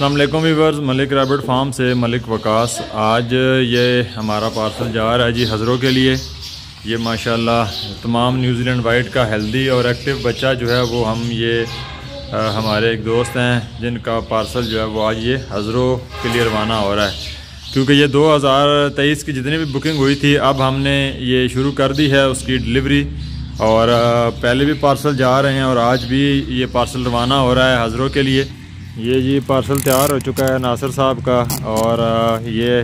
अस्सलाम वालेकुम viewers, Malik rabbit farm से मलिक वकास। आज ये हमारा पार्सल जा रहा है जी हज़रों के लिए। ये माशाल्लाह तमाम न्यूज़ीलैंड वाइट का हेल्दी और एक्टिव बच्चा जो है वो हम ये हमारे एक दोस्त हैं जिनका पार्सल जो है वो आज ये हज़रों के लिए रवाना हो रहा है, क्योंकि ये 2023 की जितनी भी बुकिंग हुई थी अब हमने ये शुरू कर दी है उसकी डिलीवरी। और पहले भी पार्सल जा रहे हैं और आज भी ये पार्सल रवाना हो रहा है हज़रों के लिए। ये जी पार्सल तैयार हो चुका है नासिर साहब का, और ये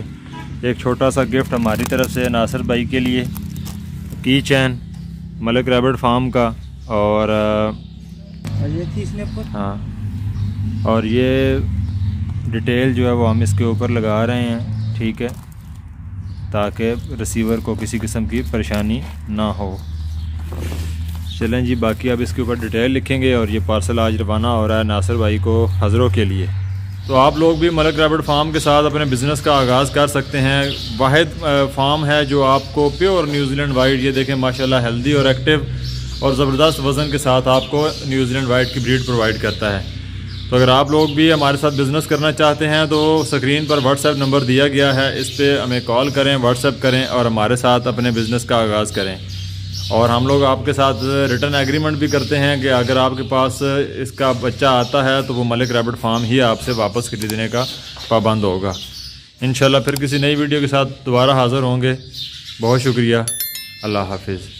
एक छोटा सा गिफ्ट हमारी तरफ़ से नासिर भाई के लिए, की चैन मलिक रैबिट फार्म का। और हाँ, और ये डिटेल जो है वो हम इसके ऊपर लगा रहे हैं, ठीक है, ताकि रिसीवर को किसी किस्म की परेशानी ना हो। चलें जी, बाकी अब इसके ऊपर डिटेल लिखेंगे। और ये पार्सल आज रवाना हो रहा है नासिर भाई को हज़रों के लिए। तो आप लोग भी मलिक रैबिट फार्म के साथ अपने बिज़नेस का आगाज़ कर सकते हैं। वाहिद फार्म है जो आपको प्योर न्यूज़ीलैंड वाइट, ये देखें माशाल्लाह, हेल्दी और एक्टिव और ज़बरदस्त वज़न के साथ आपको न्यूज़ीलैंड वाइट की ब्रीड प्रोवाइड करता है। तो अगर आप लोग भी हमारे साथ बिज़नेस करना चाहते हैं तो स्क्रीन पर व्हाट्सएप नंबर दिया गया है, इस पर हमें कॉल करें, व्हाट्सएप करें और हमारे साथ अपने बिज़नेस का आगाज़ करें। और हम लोग आपके साथ रिटर्न एग्रीमेंट भी करते हैं कि अगर आपके पास इसका बच्चा आता है तो वो मलिक रैबिट फार्म ही आपसे वापस खरीदने का पाबंद होगा। इंशाल्लाह फिर किसी नई वीडियो के साथ दोबारा हाज़िर होंगे। बहुत शुक्रिया, अल्लाह हाफिज़।